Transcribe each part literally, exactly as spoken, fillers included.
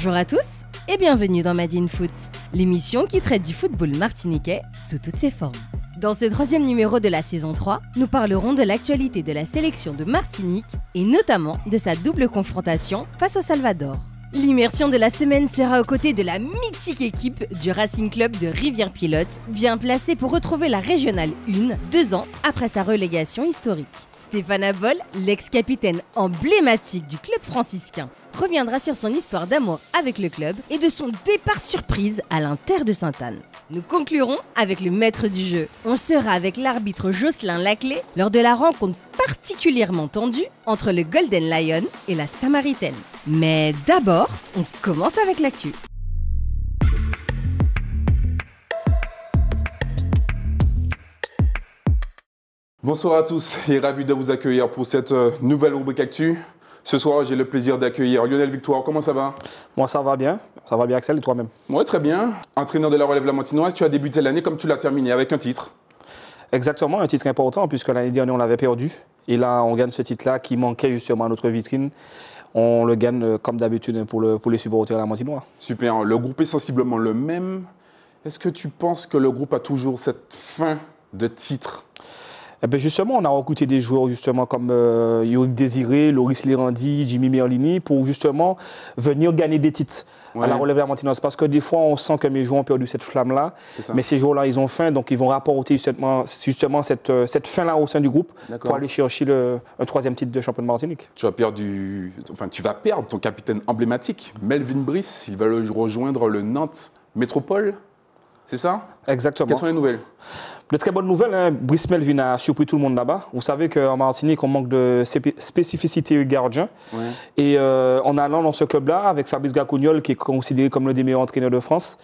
Bonjour à tous et bienvenue dans Madin Foot, l'émission qui traite du football martiniquais sous toutes ses formes. Dans ce troisième numéro de la saison trois, nous parlerons de l'actualité de la sélection de Martinique et notamment de sa double confrontation face au Salvador. L'immersion de la semaine sera aux côtés de la mythique équipe du Racing Club de Rivière-Pilote, bien placée pour retrouver la Régionale un, deux ans après sa relégation historique. Stéphane Abaul, l'ex-capitaine emblématique du club franciscain, reviendra sur son histoire d'amour avec le club et de son départ surprise à l'Inter de Sainte-Anne. Nous conclurons avec le maître du jeu. On sera avec l'arbitre Jocelyn Laclé lors de la rencontre particulièrement tendue entre le Golden Lion et la Samaritaine. Mais d'abord, on commence avec l'actu. Bonsoir à tous et ravi de vous accueillir pour cette nouvelle rubrique actu. Ce soir, j'ai le plaisir d'accueillir Lionel Victoire. Comment ça va? Moi, ça va bien. Ça va bien, Axel, et toi-même? Oui, très bien. Entraîneur de la relève lamantinoise, tu as débuté l'année comme tu l'as terminée, avec un titre. Exactement, un titre important, puisque l'année dernière, on l'avait perdu. Et là, on gagne ce titre-là qui manquait justement à notre vitrine. On le gagne comme d'habitude pour, le, pour les supporters lamantinois. Super. Le groupe est sensiblement le même. Est-ce que tu penses que le groupe a toujours cette fin de titre? Eh bien justement, on a recruté des joueurs justement comme euh, Yorick Désiré, Loris Lirandi, Jimmy Merlini pour justement venir gagner des titres ouais. à la relève lamantinoise. Parce que des fois, on sent que mes joueurs ont perdu cette flamme-là, mais ces joueurs-là, ils ont faim, donc ils vont rapporter justement, justement cette, cette fin-là au sein du groupe pour aller chercher le, un troisième titre de champion de Martinique. Tu as perdu, enfin, tu vas perdre ton capitaine emblématique, Melvin Brice. Il va le rejoindre le Nantes Métropole, c'est ça? Exactement. Quelles sont les nouvelles? De très bonnes nouvelles, hein. Brice Melvin a surpris tout le monde là-bas. Vous savez qu'en Martinique, on manque de spécificité gardien. Ouais. Et euh, en allant dans ce club-là, avec Fabrice Gacugnol, qui est considéré comme l'un des meilleurs entraîneurs de France,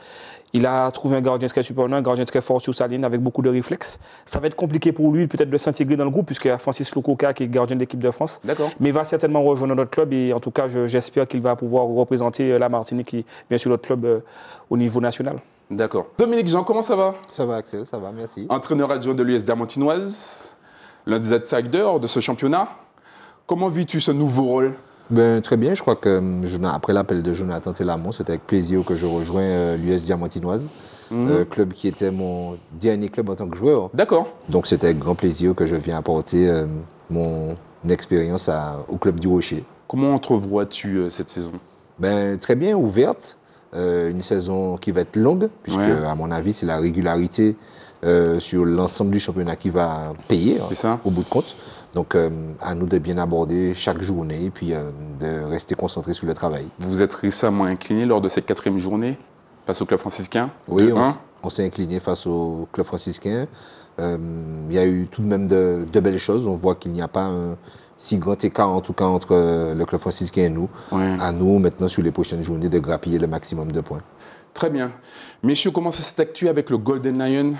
il a trouvé un gardien très surprenant, un gardien très fort sur sa ligne, avec beaucoup de réflexes. Ça va être compliqué pour lui, peut-être, de s'intégrer dans le groupe, puisqu'il y a Francis Lococa, qui est gardien de l'équipe de France. Mais il va certainement rejoindre notre club. Et en tout cas, j'espère qu'il va pouvoir représenter la Martinique et bien sûr notre club euh, au niveau national. D'accord. Dominique Jean, comment ça va? Ça va, Axel, ça va, merci. Entraîneur adjoint de l'U S Diamantinoise, l'un des outsiders de ce championnat. Comment vis-tu ce nouveau rôle? Ben, très bien, je crois que après l'appel de Jonathan T. Lamont, c'était avec plaisir que je rejoins euh, l'U S Diamantinoise, mmh. euh, club qui était mon dernier club en tant que joueur. D'accord. Donc c'était avec grand plaisir que je viens apporter euh, mon expérience à, au club du Rocher. Comment entrevois-tu euh, cette saison? Ben, très bien, ouverte. Euh, une saison qui va être longue, puisque, ouais. à mon avis, c'est la régularité euh, sur l'ensemble du championnat qui va payer, hein, au bout de compte. Donc, euh, à nous de bien aborder chaque journée et puis euh, de rester concentrés sur le travail. Vous vous êtes récemment incliné lors de cette quatrième journée face au Club Franciscain? Oui, on, on s'est incliné face au Club Franciscain. Il euh, y a eu tout de même de, de belles choses. On voit qu'il n'y a pas un si grand écart, en tout cas, entre le Club Franciscain et nous. Ouais. À nous, maintenant, sur les prochaines journées, de grappiller le maximum de points. Très bien. Messieurs, commencez cette actu avec le Golden Lion.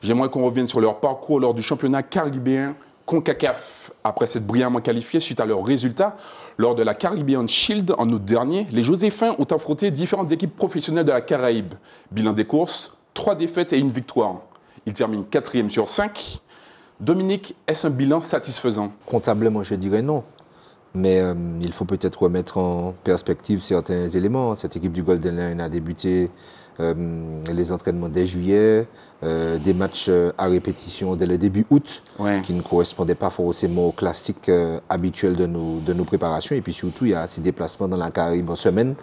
J'aimerais qu'on revienne sur leur parcours lors du championnat caribéen CONCACAF. Après s'être brillamment qualifiés suite à leurs résultats, lors de la Caribbean Shield en août dernier, les Joséphins ont affronté différentes équipes professionnelles de la Caraïbe. Bilan des courses, trois défaites et une victoire. Ils terminent quatrième sur cinq. Dominique, est-ce un bilan satisfaisant? Comptablement, je dirais non. Mais euh, il faut peut-être remettre en perspective certains éléments. Cette équipe du Golden Lion a débuté euh, les entraînements dès juillet, euh, des matchs à répétition dès le début août, ouais. qui ne correspondaient pas forcément aux classiques euh, habituels de nos, de nos préparations. Et puis surtout, il y a ces déplacements dans la Caraïbe en semaine.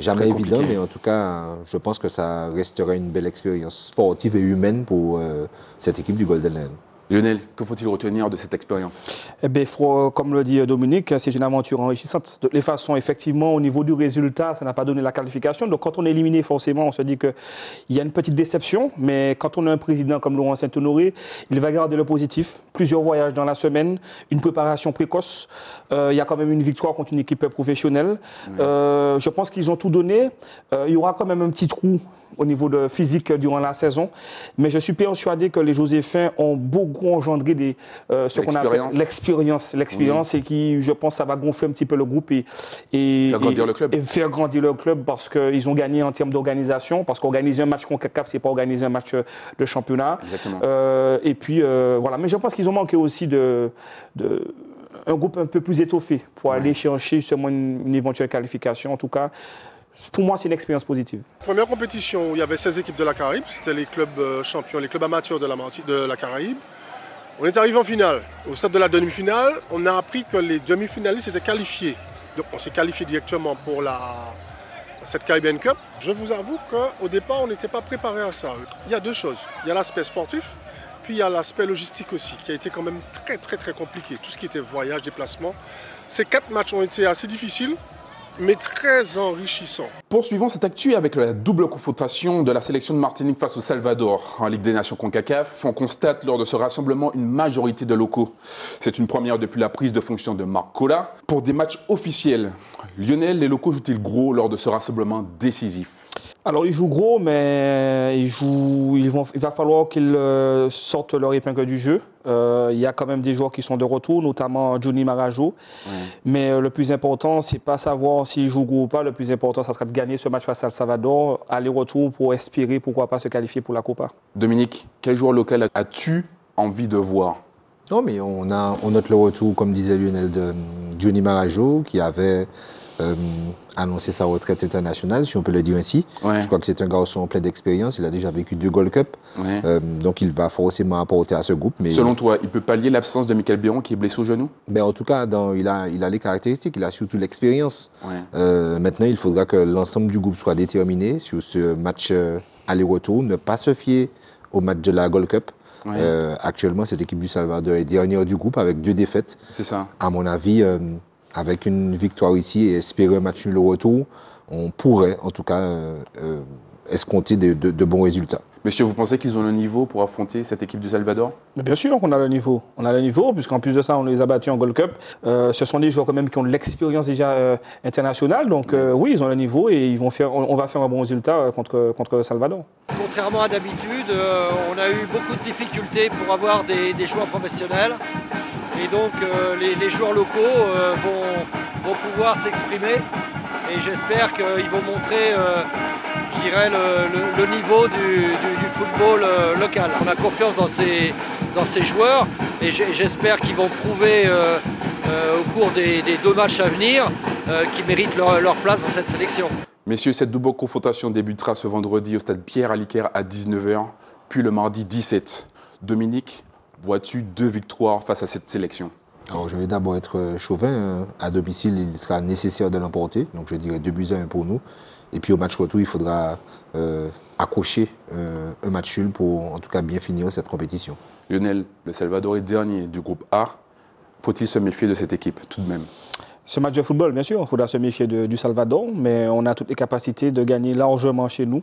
Jamais évident, mais en tout cas, je pense que ça restera une belle expérience sportive et humaine pour euh, cette équipe du Golden Lion. Lionel, que faut-il retenir de cette expérience? Eh bien, faut, comme le dit Dominique, c'est une aventure enrichissante. De toutes les façons, effectivement, au niveau du résultat, ça n'a pas donné la qualification. Donc, quand on est éliminé, forcément, on se dit qu'il y a une petite déception. Mais quand on a un président comme Laurent Saint-Honoré, il va garder le positif. Plusieurs voyages dans la semaine, une préparation précoce. Euh, il y a quand même une victoire contre une équipe professionnelle. Oui. Euh, je pense qu'ils ont tout donné. Euh, il y aura quand même un petit trou au niveau de physique durant la saison. Mais je suis persuadé que les Joséphins ont beaucoup engendré des, euh, ce qu'on appelle l'expérience. L'expérience oui. et qui, je pense, ça va gonfler un petit peu le groupe et, et, faire, grandir et, le club. et faire grandir le club parce qu'ils ont gagné en termes d'organisation. Parce qu'organiser un match CONCACAF, c'est pas organiser un match de championnat. Exactement. Euh, et puis, euh, voilà. Mais je pense qu'ils ont manqué aussi de... de un groupe un peu plus étoffé pour ouais. aller chercher justement une, une éventuelle qualification. En tout cas, pour moi, c'est une expérience positive. Première compétition où il y avait seize équipes de la Caraïbe, c'était les clubs champions, les clubs amateurs de la, de la Caraïbe. On est arrivé en finale. Au stade de la demi-finale, on a appris que les demi-finalistes étaient qualifiés. Donc on s'est qualifié directement pour la, cette Caribbean Cup. Je vous avoue qu'au départ, on n'était pas préparé à ça. Il y a deux choses. Il y a l'aspect sportif, puis il y a l'aspect logistique aussi, qui a été quand même très très très compliqué. Tout ce qui était voyage, déplacement. Ces quatre matchs ont été assez difficiles, mais très enrichissant. Poursuivons cette actu avec la double confrontation de la sélection de Martinique face au Salvador en Ligue des Nations CONCACAF. On constate lors de ce rassemblement une majorité de locaux. C'est une première depuis la prise de fonction de Marc Collat. Pour des matchs officiels, Lionel, les locaux jouent-ils gros lors de ce rassemblement décisif? Alors ils jouent gros, mais ils jouent, ils vont, il va falloir qu'ils sortent leur épingle du jeu. Euh, il y a quand même des joueurs qui sont de retour, notamment Johnny Marajo. Mmh. Mais euh, le plus important, c'est pas savoir s'ils jouent gros ou pas. Le plus important, ça sera de gagner ce match face à El Salvador, aller-retour pour espérer, pourquoi pas, se qualifier pour la Copa. Dominique, quel joueur local as-tu envie de voir? Non, mais on, a, on note le retour, comme disait Lionel, de Johnny Marajo, qui avait... Euh, annoncer sa retraite internationale, si on peut le dire ainsi. Ouais. Je crois que c'est un garçon plein d'expérience. Il a déjà vécu deux Gold Cup. Ouais. Euh, donc, il va forcément apporter à ce groupe. Mais selon toi, il peut pallier l'absence de Michael Biron qui est blessé au genou? Ben, en tout cas, dans, il, a, il a les caractéristiques. Il a surtout l'expérience. Ouais. Euh, maintenant, il faudra que l'ensemble du groupe soit déterminé sur ce match euh, aller-retour. Ne pas se fier au match de la Gold Cup. Ouais. Euh, actuellement, cette équipe du Salvador est dernière du groupe avec deux défaites. C'est ça. À mon avis... Euh, avec une victoire ici et espérer un match nul au retour, on pourrait en tout cas euh, euh, escompter de, de, de bons résultats. Monsieur, vous pensez qu'ils ont le niveau pour affronter cette équipe du Salvador? Mais bien sûr qu'on a le niveau. On a le niveau, puisqu'en plus de ça, on les a battus en Gold Cup. Euh, ce sont des joueurs quand même qui ont de l'expérience déjà euh, internationale. Donc euh, oui, ils ont le niveau et ils vont faire, on, on va faire un bon résultat contre, contre le Salvador. Contrairement à d'habitude, euh, on a eu beaucoup de difficultés pour avoir des, des joueurs professionnels. Et donc euh, les, les joueurs locaux euh, vont, vont pouvoir s'exprimer et j'espère qu'ils vont montrer euh, je dirais, le, le, le niveau du, du, du football euh, local. On a confiance dans ces, dans ces joueurs et j'espère qu'ils vont prouver euh, euh, au cours des, des deux matchs à venir euh, qu'ils méritent leur, leur place dans cette sélection. Messieurs, cette double confrontation débutera ce vendredi au stade Pierre-Aliquer à dix-neuf heures, puis le mardi dix-sept. Dominique, vois-tu deux victoires face à cette sélection? Alors, je vais d'abord être chauvin. À domicile, il sera nécessaire de l'emporter. Donc, je dirais deux buts à un pour nous. Et puis, au match retour, il faudra euh, accrocher euh, un match nul pour, en tout cas, bien finir cette compétition. Lionel, le Salvador est dernier du groupe A. Faut-il se méfier de cette équipe, tout de même? Ce match de football, bien sûr. Il faudra se méfier de, du Salvador. Mais on a toutes les capacités de gagner largement chez nous.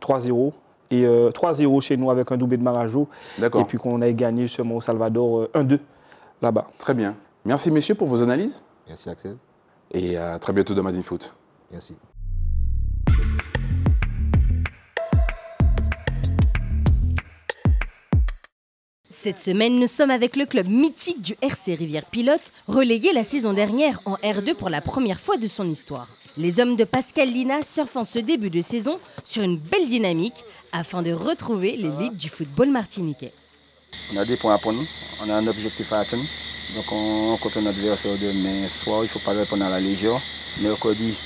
trois zéro. Et euh, trois zéro chez nous avec un doublé de Marajo. Et puis qu'on ait gagné seulement au Salvador euh, un deux là-bas. Très bien. Merci messieurs pour vos analyses. Merci Axel. Et à très bientôt dans Madin Foot. Merci. Cette semaine, nous sommes avec le club mythique du R C Rivière-Pilote, relégué la saison dernière en R deux pour la première fois de son histoire. Les hommes de Pascal Lina surfent en ce début de saison sur une belle dynamique afin de retrouver l'élite du football martiniquais. On a des points à prendre, on a un objectif à atteindre. Donc on contre notre adversaire demain soir, il ne faut pas répondre à la légère. Mercredi,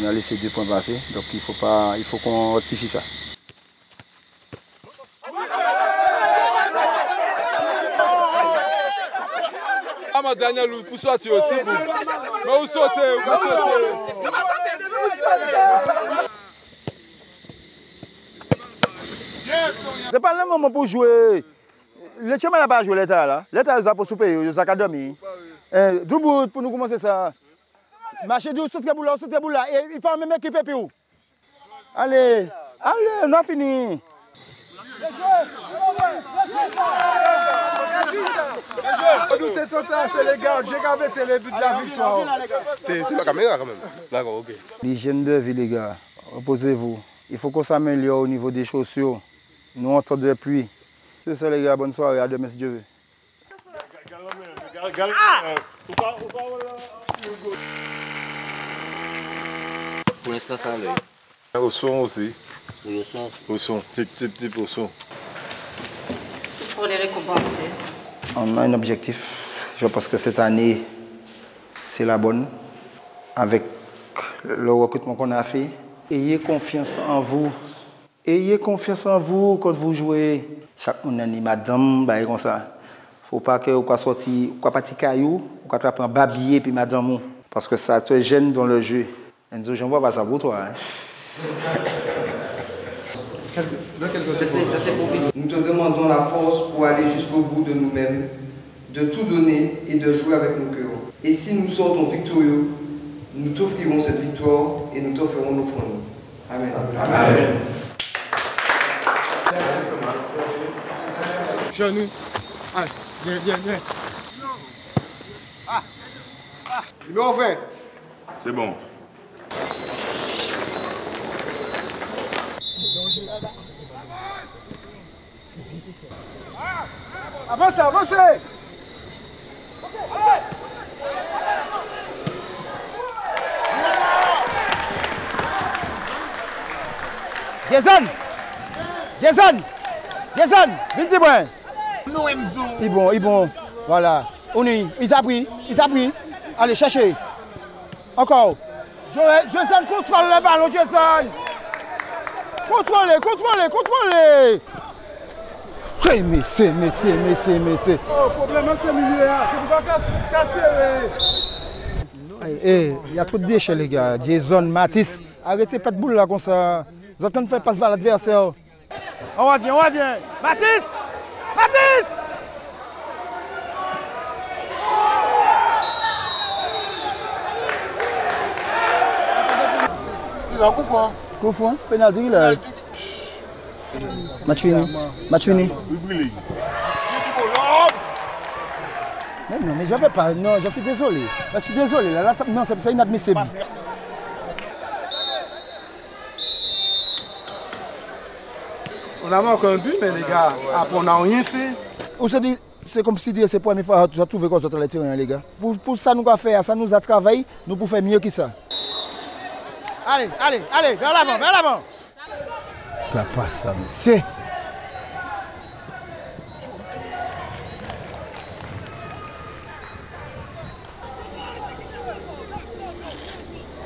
on a laissé deux points passer, donc il faut, pas, il faut qu'on rectifie ça. Daniel, vous sortez aussi, vous. Mais vous sortez, vous sortez. C'est pas le moment pour jouer. Le chemin n'a pas joué l'État là. L'État nous a pour souper, nous a qu'à dormir. Du bout pour nous commencer ça. Marchez du sauter boula, sauter boula. Il faut même équiper pour. Allez, allez, on a fini. Nous, c'est total, c'est les gars, j'ai gardé, c'est le but de la victoire. C'est la caméra quand même. D'accord, ok. L'hygiène de vie, les gars, reposez-vous. Il faut qu'on s'améliore au niveau des chaussures. Nous, on tente de pluie. C'est ça, les gars, bonne soirée, à demain si Dieu veut. Ah! Pour l'instant, ça va. Au son aussi. Oui, au son. Au son, petit, petit, au son. C'est pour les récompenser. On a un objectif. Je pense que cette année, c'est la bonne. Avec le recrutement qu'on a fait. Ayez confiance en vous. Ayez confiance en vous quand vous jouez. Chaque année, madame, bah, comme ça. Faut pas que vous sortiez, vous partez caillou, vous attrapez un babier puis madame. Parce que ça te gêne dans le jeu. Et nous, je ne vois pas ça pour toi. Hein. Quelque, dans quelques ça, ça, nous te demandons la force pour aller jusqu'au bout de nous-mêmes, de tout donner et de jouer avec nos cœurs. Et si nous sortons victorieux, nous t'offrirons cette victoire et nous t'offrirons nos frondes. Amen. Amen. Amen. Genoux. Allez, viens, viens, viens. Ah. Ah. Numéro vingt. C'est bon. Avancez, avancez. Allez. Jason, Jason, Jason, vite moi. Non, il est bon, il est bon. Voilà. On est. Ils ont pris, ils ont pris. Allez, cherchez. Encore. Jason, contrôle le ballon, Jason. Contrôlez, contrôlez, contrôlez. Hey, mais c'est, mais c'est, mais c'est, mais c'est. Oh, problème, c'est milieu là. C'est pour pas casser. Eh, il y a trop de déchets, les gars. Jason, Matisse, arrêtez pas de boule là comme ça. Vous êtes en train de faire passer par l'adversaire. On revient, on revient. Matisse, Matisse. Il a un coup franc. Coup franc, penalty là. Match fini. Match fini. Mais non, mais je vais pas. Non, je suis désolé. Je suis désolé. Là, là, ça, non, c'est inadmissible. On a manqué un but, mais les gars, après on n'a rien fait. On se dit, c'est comme si c'est la première fois que j'ai trouvé qu'on s'entend les terrains, les gars. Pour, pour ça, nous avons fait, ça nous a travaillé, nous pouvons faire mieux que ça. Allez, allez, allez, vers l'avant, vers l'avant. Ça passe, ça, monsieur.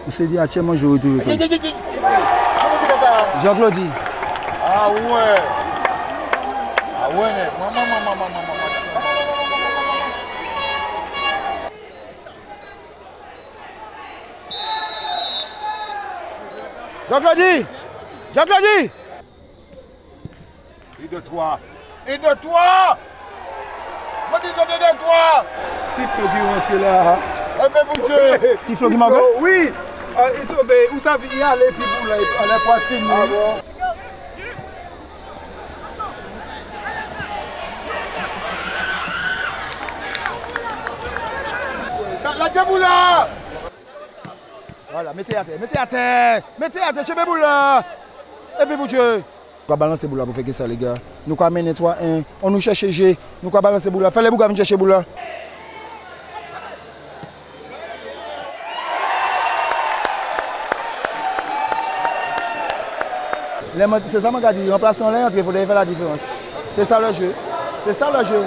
On se dit, actuellement, je retrouve. Jean-Claude dit. Ah ouais! Ah ouais, mec! Maman, maman, maman, maman! Jean-Claude! Jean-Claude! Et de toi! Et de toi! Moi, dis donc, et de toi! Tiflo qui rentre là! Eh ben, mon Dieu! Tiflo qui m'a vu? Oui! Où ça vient? Il y a les pibous là, à la poitrine. Ah bon? La déboula! Voilà, mettez à terre, mettez à terre, mettez à terre, je vais boula! Et puis, mon Dieu! On va balancer boula pour faire ça, les gars. Nous allons mener trois un, on nous cherche G, nous allons balancer boula. Fais les bougas venir chercher boula. C'est ça, mon gars, dit, remplaçons les entrées, il faut faire la différence. C'est ça le jeu, c'est ça le jeu.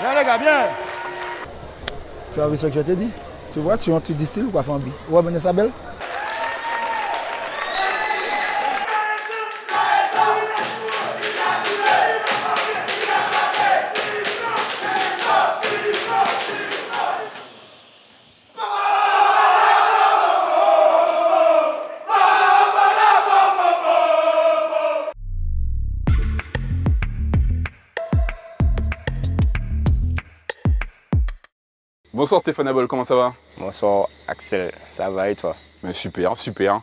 Bien les gars, bien! Tu as vu ce que je t'ai dit? Tu vois, tu, tu dis ou quoi, Fambi? Ouais, ben ça belle? Bonsoir Stéphane Abaul, comment ça va? Bonsoir Axel, ça va et toi? Mais super, super.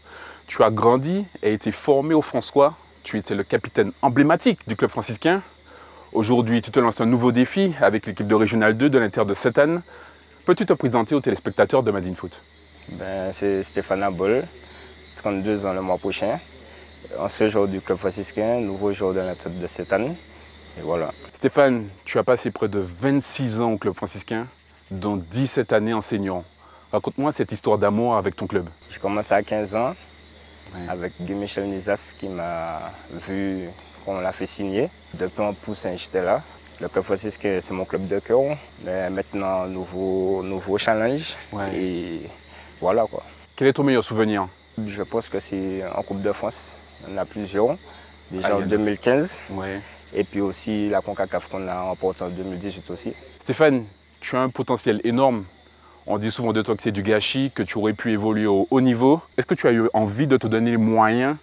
Tu as grandi et été formé au François. Tu étais le capitaine emblématique du club franciscain. Aujourd'hui, tu te lances un nouveau défi avec l'équipe de Régional deux de l'Inter de Sainte-Anne. Peux-tu te présenter aux téléspectateurs de Madin Foot? Ben, c'est Stéphane Abaul, trente-deux ans le mois prochain. Ancien joueur du club franciscain, nouveau joueur de l'Inter de Sainte-Anne. Et voilà. Stéphane, tu as passé près de vingt-six ans au club franciscain, dont dix-sept années enseignant. Raconte-moi cette histoire d'amour avec ton club. J'ai commencé à quinze ans, oui, avec Michel Nizas qui m'a vu, qu'on l'a fait signer. Depuis un poussin, j'étais là. Le Club Franciscain, c'est mon club de cœur. Mais maintenant, nouveau, nouveau challenge. Ouais. Et voilà quoi. Quel est ton meilleur souvenir? Je pense que c'est en Coupe de France. On a plusieurs. Déjà ah, en deux mille quinze. Ouais. Et puis aussi la CONCACAF qu'on a remportée en deux mille dix-huit aussi. Stéphane, tu as un potentiel énorme. On dit souvent de toi que c'est du gâchis, que tu aurais pu évoluer au haut niveau. Est-ce que tu as eu envie de te donner les moyens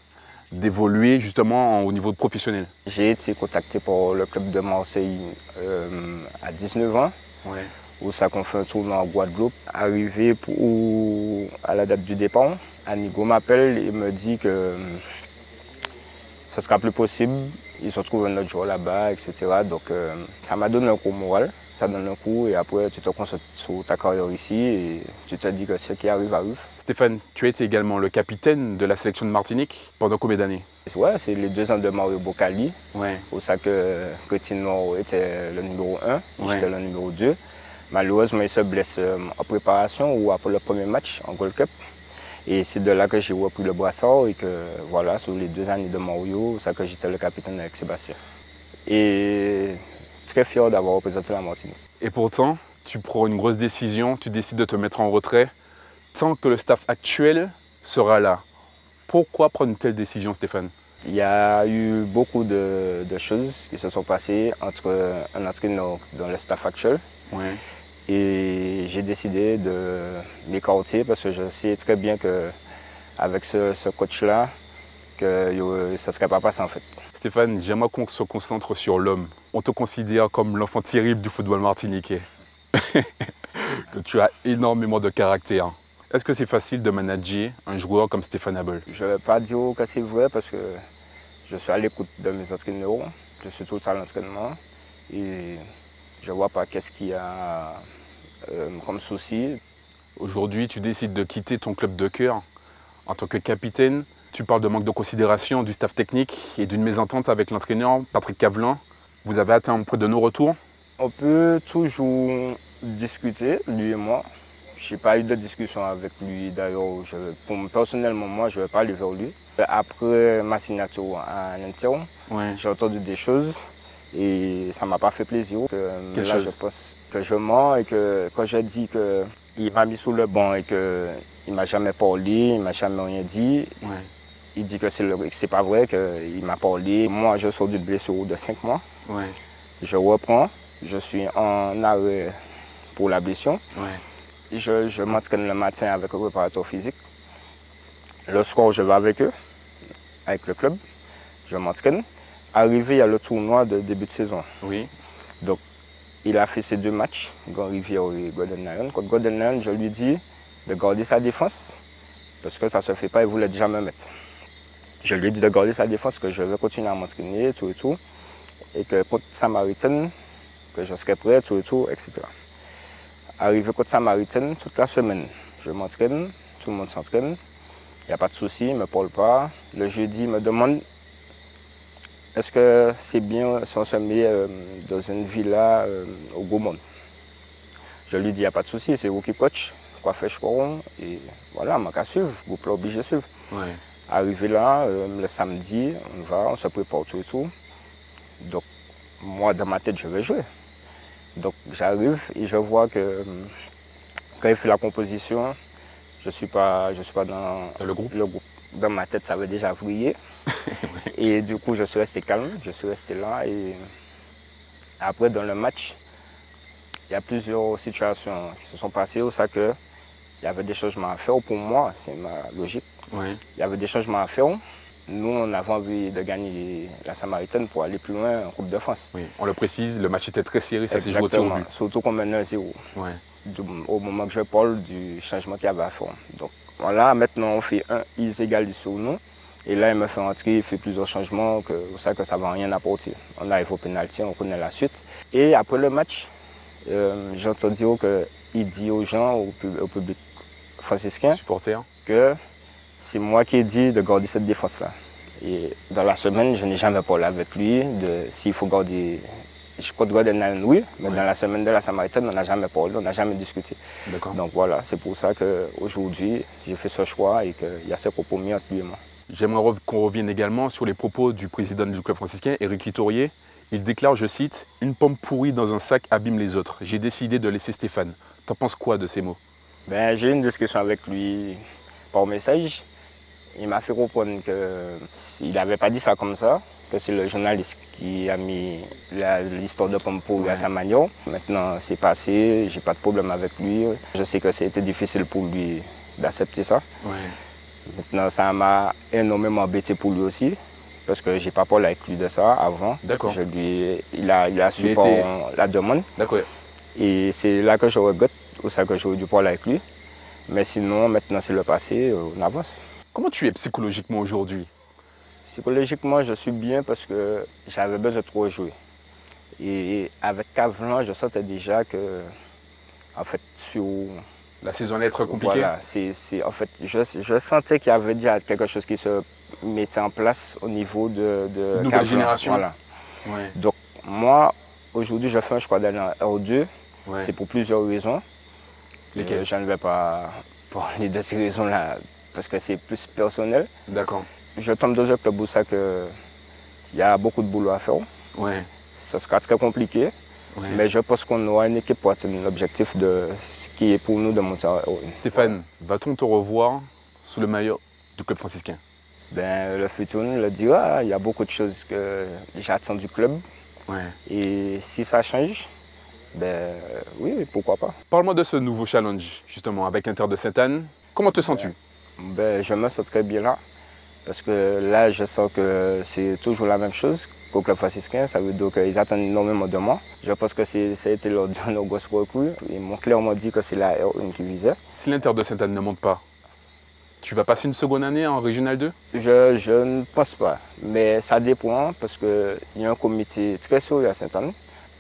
d'évoluer justement au niveau professionnel? J'ai été contacté par le club de Marseille euh, à dix-neuf ans, ouais. Où ça qu'on fait un tournoi en Guadeloupe. Arrivé pour, à la date du départ, Anigo m'appelle et me dit que ça ne sera plus possible. Ils se trouvent un autre joueur là-bas, et cetera. Donc euh, ça m'a donné un coup moral. Ça donne un coup et après tu te concentres sur ta carrière ici et tu te dis que ce qui arrive, arrive. Stéphane, tu as été également le capitaine de la sélection de Martinique pendant combien d'années? Ouais, c'est les deux ans de Mario Bocali, ouais. Où ça que Coutinho était le numéro un, ouais. J'étais le numéro deux. Malheureusement, il se blesse en préparation ou après le premier match en Gold Cup. Et c'est de là que j'ai repris le brassard et que voilà, sur les deux années de Mario, ça que j'étais le capitaine avec Sébastien. Et... très fier d'avoir représenté la Martinique. Et pourtant, tu prends une grosse décision, tu décides de te mettre en retrait tant que le staff actuel sera là. Pourquoi prendre une telle décision, Stéphane? Il y a eu beaucoup de, de choses qui se sont passées entre un entraîneur dans le staff actuel. Ouais. Et j'ai décidé de m'écarter parce que je sais très bien qu'avec ce, ce coach-là, que ça ne serait pas passé en fait. Stéphane, j'aimerais qu'on se concentre sur l'homme. On te considère comme l'enfant terrible du football martiniquais. Que tu as énormément de caractère. Est-ce que c'est facile de manager un joueur comme Stéphane Abaul? Je ne vais pas dire que c'est vrai parce que je suis à l'écoute de mes entraîneurs. Je suis tout à l'entraînement et je ne vois pas qu'est-ce qu'il y a euh, comme souci. Aujourd'hui, tu décides de quitter ton club de cœur en tant que capitaine. Tu parles de manque de considération du staff technique et d'une mésentente avec l'entraîneur Patrick Cavelan. Vous avez atteint un point de non-retour? On peut toujours discuter, lui et moi. Je n'ai pas eu de discussion avec lui. D'ailleurs, personnellement, moi, je ne vais pas aller vers lui. Après ma signature à l'Inter, ouais. J'ai entendu des choses et ça ne m'a pas fait plaisir. Que, Quelle là, chose? Je pense que je mens et que quand j'ai dit qu'il m'a mis sous le banc et qu'il ne m'a jamais parlé, il ne m'a jamais rien dit. Ouais. Il dit que c'est pas vrai, qu'il m'a parlé. Moi, je sors d'une blessure de cinq mois. Ouais. Je reprends. Je suis en arrêt pour la blessure. Ouais. Je, je m'entraîne le matin avec un préparateur physique. Le soir, je vais avec eux, avec le club. Je m'entraîne. Arrivé à le tournoi de début de saison. Oui. Donc, il a fait ses deux matchs, Grand Rivière et Golden Lion. Contre Golden Lion, je lui dis de garder sa défense parce que ça ne se fait pas, il voulait déjà me mettre. Je lui ai dit de garder sa défense, que je vais continuer à m'entraîner, tout et tout. Et que contre Samaritaine, que je serai prêt, tout et tout, et cetera. Arrivé contre Samaritaine, toute la semaine, je m'entraîne, tout le monde s'entraîne. Il n'y a pas de souci, il ne me parle pas. Le jeudi, il me demande est-ce que c'est bien si on se met euh, dans une villa euh, au Gaumont. Je lui dis il n'y a pas de souci, c'est vous qui coach, quoi faire, je crois. Et voilà, on qu'à suivre, vous n'êtes pas obligé de suivre. Ouais. Arrivé là, euh, le samedi, on va, on se prépare tout et tout. Donc, moi, dans ma tête, je vais jouer. Donc, j'arrive et je vois que quand il fait la composition, je ne suis pas, je suis pas dans le groupe. le groupe. Dans ma tête, ça avait déjà vrillé. Et du coup, je suis resté calme, je suis resté là. Et après, dans le match, il y a plusieurs situations qui se sont passées où ça que il y avait des changements à faire pour moi, c'est ma logique. Oui. Il y avait des changements à faire. Nous, on avait envie de gagner la Samaritaine pour aller plus loin en Coupe de France. Oui. On le précise, le match était très serré, ça s'est joué au tir au but. Surtout qu'on menait zéro. Oui. Au moment que je parle du changement qu'il y avait à faire. Donc voilà, maintenant on fait un, ils égalisent sur nous. Et là, il me fait rentrer, il fait plusieurs changements, que, que ça ne va rien apporter. On arrive au pénalty, on connaît la suite. Et après le match, euh, j'entends dire qu'il dit aux gens, au, pub, au public franciscain, supporters, que c'est moi qui ai dit de garder cette défense-là. Et dans la semaine, je n'ai jamais parlé avec lui de s'il faut garder... Je compte garder Nain, oui, mais oui. Dans la semaine de la Samaritaine, on n'a jamais parlé, on n'a jamais discuté. Donc voilà, c'est pour ça qu'aujourd'hui, j'ai fait ce choix et qu'il y a ce propos mis entre lui et moi. J'aimerais qu'on revienne également sur les propos du président du Club Franciscain, Éric Litorier. Il déclare, je cite, « Une pomme pourrie dans un sac abîme les autres. J'ai décidé de laisser Stéphane. » T'en penses quoi de ces mots? Ben, j'ai eu une discussion avec lui par message. Il m'a fait comprendre qu'il n'avait pas dit ça comme ça, que c'est le journaliste qui a mis l'histoire de pomme pourrie ouais. à sa manière. Maintenant, c'est passé, j'ai pas de problème avec lui. Je sais que c'était difficile pour lui d'accepter ça. Ouais. Maintenant, ça m'a énormément embêté pour lui aussi. Parce que j'ai pas parlé avec lui de ça avant. D'accord. Je lui, il a, il a su par était... la demande. D'accord. Et c'est là que je regrette, ou ça que j'aurais dû parler avec lui. Mais sinon, maintenant c'est le passé, on avance. Comment tu es psychologiquement aujourd'hui? Psychologiquement, je suis bien parce que j'avais besoin de trop jouer. Et avec Cavelan, je sentais déjà que, en fait, sur... La saison allait être compliquée. Voilà, c'est, en fait, je, je sentais qu'il y avait déjà quelque chose qui se mettait en place au niveau de... de nouvelle Cavelan, génération. Voilà. Ouais. Donc moi, aujourd'hui, je fais un choix d'aller en R deux. Ouais. C'est pour plusieurs raisons. Lesquelles? Je ne vais pas parler de ces raisons-là parce que c'est plus personnel. D'accord. Je tombe dans un club où ça que il y a beaucoup de boulot à faire. Ouais. Ça sera très compliqué. Ouais. Mais je pense qu'on aura une équipe pour atteindre l'objectif de ce qui est pour nous de monter à Owen. Stéphane, va-t-on te revoir sous le maillot du club franciscain? Ben, le futur nous le dira. Il y a beaucoup de choses que j'attends du club. Ouais. Et si ça change, ben oui, pourquoi pas. Parle-moi de ce nouveau challenge, justement, avec l'Inter de Sainte-Anne. Comment te sens-tu? Ben, je me sens très bien là. Parce que là, je sens que c'est toujours la même chose qu'au club franciscain. Ça veut dire qu'ils attendent énormément de moi. Je pense que ça a été leur dernier gros recul. Ils m'ont clairement dit que c'est la R un qui visait. Si l'Inter de Sainte-Anne ne monte pas, tu vas passer une seconde année en Régional deux? je, je ne pense pas. Mais ça dépend parce qu'il y a un comité très sérieux à Sainte-Anne.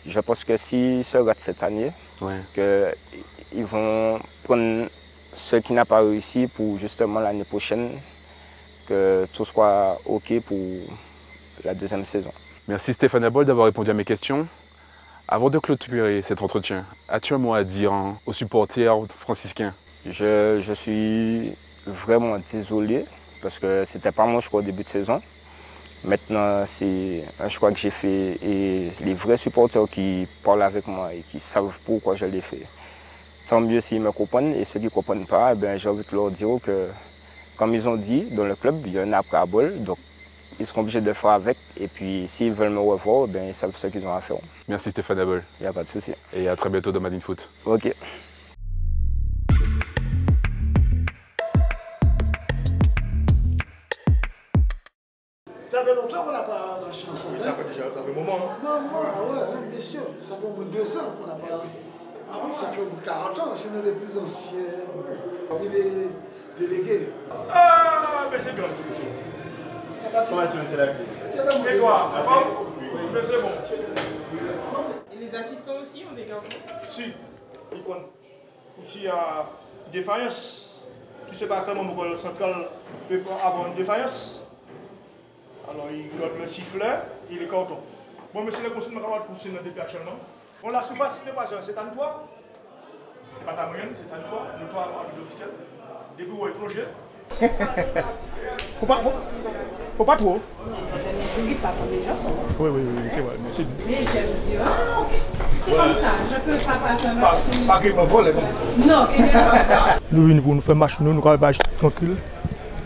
Je pense que s'ils se ratent cette année, ouais. que ils vont prendre ce qui n'a pas réussi pour justement l'année prochaine. Que tout soit OK pour la deuxième saison. Merci Stéphane Abaul d'avoir répondu à mes questions. Avant de clôturer cet entretien, as-tu un mot à dire hein, aux supporters franciscains? je, je suis vraiment désolé parce que c'était pas mon choix au début de saison. Maintenant, c'est un choix que j'ai fait et les vrais supporters qui parlent avec moi et qui savent pourquoi je l'ai fait, tant mieux s'ils me comprennent. Et ceux qui ne comprennent pas, ben, j'ai envie de leur dire que comme ils ont dit, dans le club, il y en a après à bol, donc ils seront obligés de le faire avec. Et puis, s'ils veulent me revoir, ben, ils savent ce qu'ils ont à faire. Merci Stéphane Abaul. Il n'y a pas de souci. Et à très bientôt dans Madin Foot. OK. Ça fait longtemps qu'on n'a pas la chance. Oui, ça fait déjà un fait moment. Hein. Non, non, ouais, bien sûr. Ça fait au moins deux ans qu'on n'a pas... Ah oui, ça fait au moins quarante ans. Je suis l'un des plus anciens. Il est... délégué. Ah, mais c'est bien. C'est parti. C'est la vie. Et toi, la femme? Mais c'est bon. Et les assistants aussi, on dégage? Si, ils prennent. Aussi, il y a défaillance. Tu ne sais pas comment le central peut avoir une défaillance. Alors, il garde le sifflet et les cartons. Bon, mais c'est le conseil de ma camarade pour ce depuis actuellement. On l'a souvent cité parce que c'est à toi. C'est pas ta moyenne, c'est à toi. Nous, toi, avec l'officiel. Et puis, ouais, projet. Faut pas, faut, faut pas trop. Je ne guide pas comme les gens. Oui, oui, oui, c'est vrai. Mais, mais je me dis, ah, ok. C'est ouais. comme ça, je ne peux pas passer un match. Pas qu'il me vole, non, qu'il me vole. Nous, nous, nous, nous faisons match, nous, nous faisons match tranquille,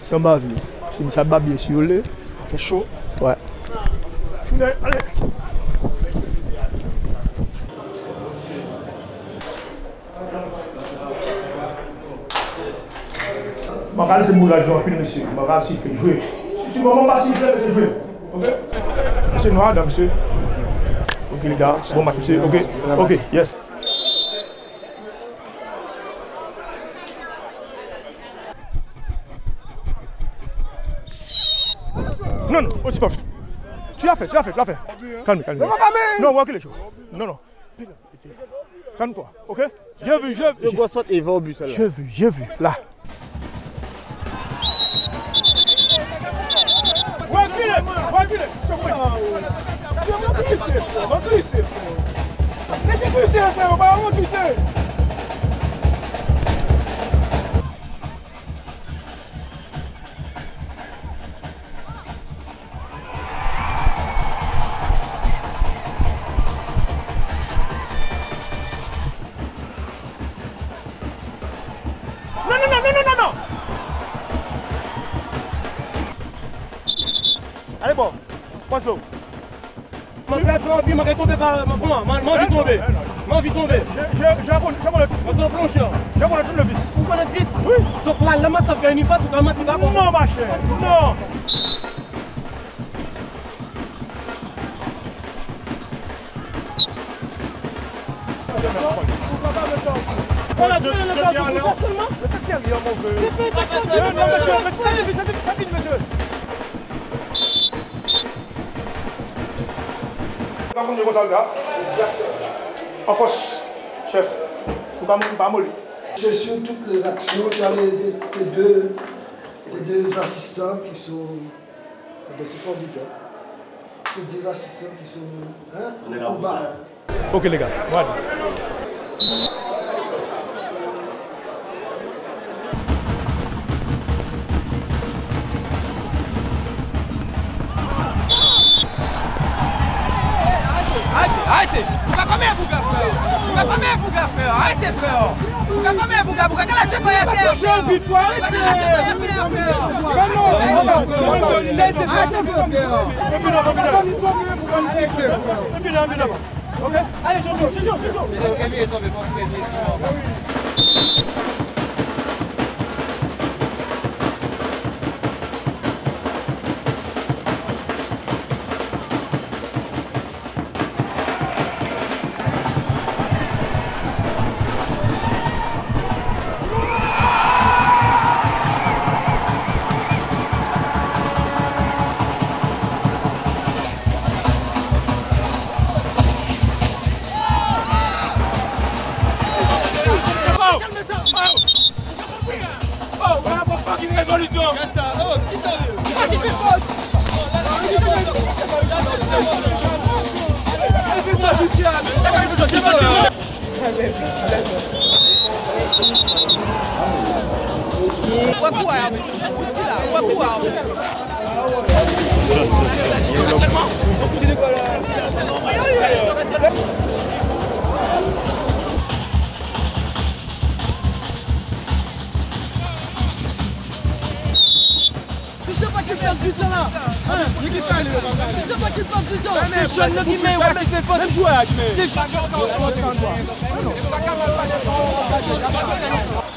sans bavure. Si nous sommes bien sur le lait, il fait chaud. Ouais. Allez, allez. Moral, c'est le boulot à jouer, monsieur. Moral, c'est fait jouer. Si tu ne m'as pas sifflé, c'est jouer. Ok? Monsieur Noir, monsieur. Ok, les gars, bon match, monsieur. Ok, ok, yes. Non, non, aussi fort. Tu l'as fait, tu l'as fait, tu l'as fait. Calme, calme. Non, on va les choses. Non, non. Calme-toi, ok? J'ai vu, j'ai vu. Je vois soit et va au but, celle-là. J'ai vu, j'ai vu. Là. passe l'eau. Je vais faire un pied, je vais tomber par moi, je vais tomber. Je vais tomber. Je vais prendre le vis. Je vais prendre le vis. Vous prenez le vis? Oui. Donc là, la main, ça fait une fois, tout le monde va prendre. Non, ma chère, non. On a tué le gars, tu vois seulement? C'est pas terrible, mon vieux. C'est pas terrible, non, monsieur, mais c'est une cabine, monsieur. Par contre, je vois ça, le gars. En force, chef. Faut pas mourir, pas mourir. Je suis sur toutes les actions. Il y a les deux, les deux assistants qui sont. C'est formidable. Tous les assistants qui sont. Hein? On est là, on. Ok, les gars, voilà. Arrêtez! Vous n'avez pas mis un bouga, frère! Vous n'avez pas mis un bouga, frère! Arrêtez, frère! Vous n'avez pas mis un bouga, vous regardez la tête de la terre! Arrêtez, frère! Arrêtez, frère! Arrêtez, frère! Arrêtez, frère! Ok, allez, c'est chaud, c'est chaud, c'est chaud. Le camion est tombé, pas le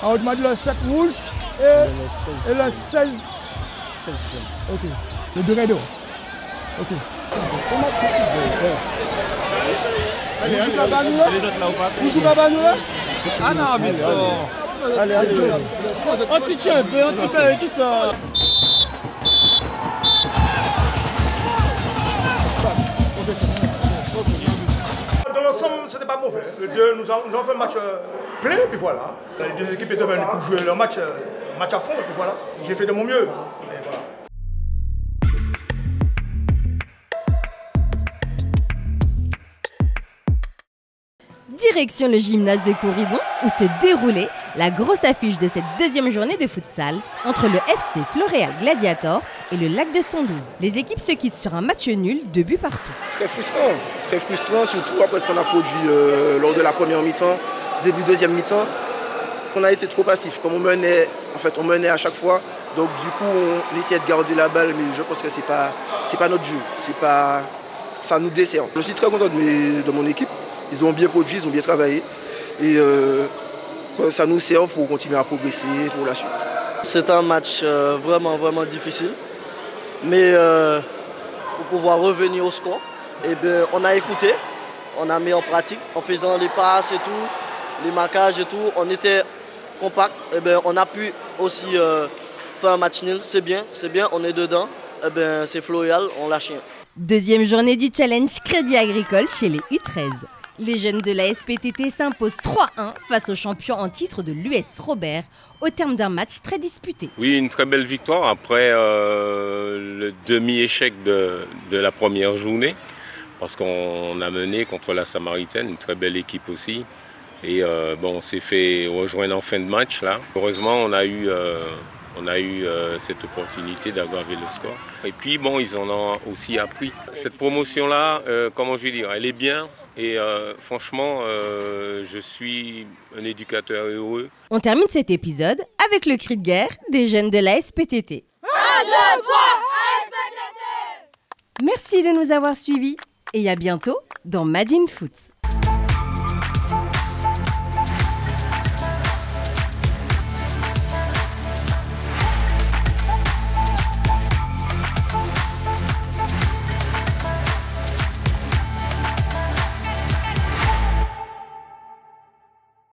on m'a dit le sept rouge et le seize. Ok. Le deux rideaux. Ok. Allez, allez, vous jouez là-bas nous là? Ah non, mais tu. Allez, allez. Anti-champ, anti-champ, qui ça? Dans l'ensemble, c'était pas mauvais. Le deux, nous avons fait un match plein, et puis voilà. Les deux équipes étaient venues pour jouer leur match, match à fond, et puis voilà. J'ai fait de mon mieux. Et voilà. Direction le gymnase de Corydon, où se déroulait la grosse affiche de cette deuxième journée de futsal entre le F C Floréal Gladiator et le Lac de cent douze. Les équipes se quittent sur un match nul, deux buts partout. Très frustrant, très frustrant, surtout après ce qu'on a produit euh, lors de la première mi-temps, début deuxième mi-temps. On a été trop passif, comme on menait, en fait, on menait à chaque fois. Donc du coup, on essayait de garder la balle, mais je pense que c'est pas, c'est pas notre jeu, c'est pas, ça nous dessert. Je suis très content de, mes, de mon équipe. Ils ont bien produit, ils ont bien travaillé et euh, ça nous sert pour continuer à progresser pour la suite. C'est un match euh, vraiment, vraiment difficile, mais euh, pour pouvoir revenir au score, eh bien, on a écouté, on a mis en pratique en faisant les passes et tout, les marquages et tout. On était compact, eh bien, on a pu aussi euh, faire un match nul, c'est bien, c'est bien, on est dedans, eh bien, c'est Floréal, on lâche rien. Deuxième journée du challenge Crédit Agricole chez les U treize. Les jeunes de la S P T T s'imposent trois un face aux champions en titre de l'U S Robert au terme d'un match très disputé. Oui, une très belle victoire après euh, le demi-échec de, de la première journée parce qu'on a mené contre la Samaritaine, une très belle équipe aussi. Et euh, bon, on s'est fait rejoindre en fin de match là. Heureusement, on a eu, euh, on a eu euh, cette opportunité d'aggraver le score. Et puis bon, ils en ont aussi appris. Cette promotion-là, euh, comment je vais dire, elle est bien. Et euh, franchement, euh, je suis un éducateur heureux. On termine cet épisode avec le cri de guerre des jeunes de la S P T T. un, deux, trois, S P T T! Merci de nous avoir suivis et à bientôt dans Madin Foot.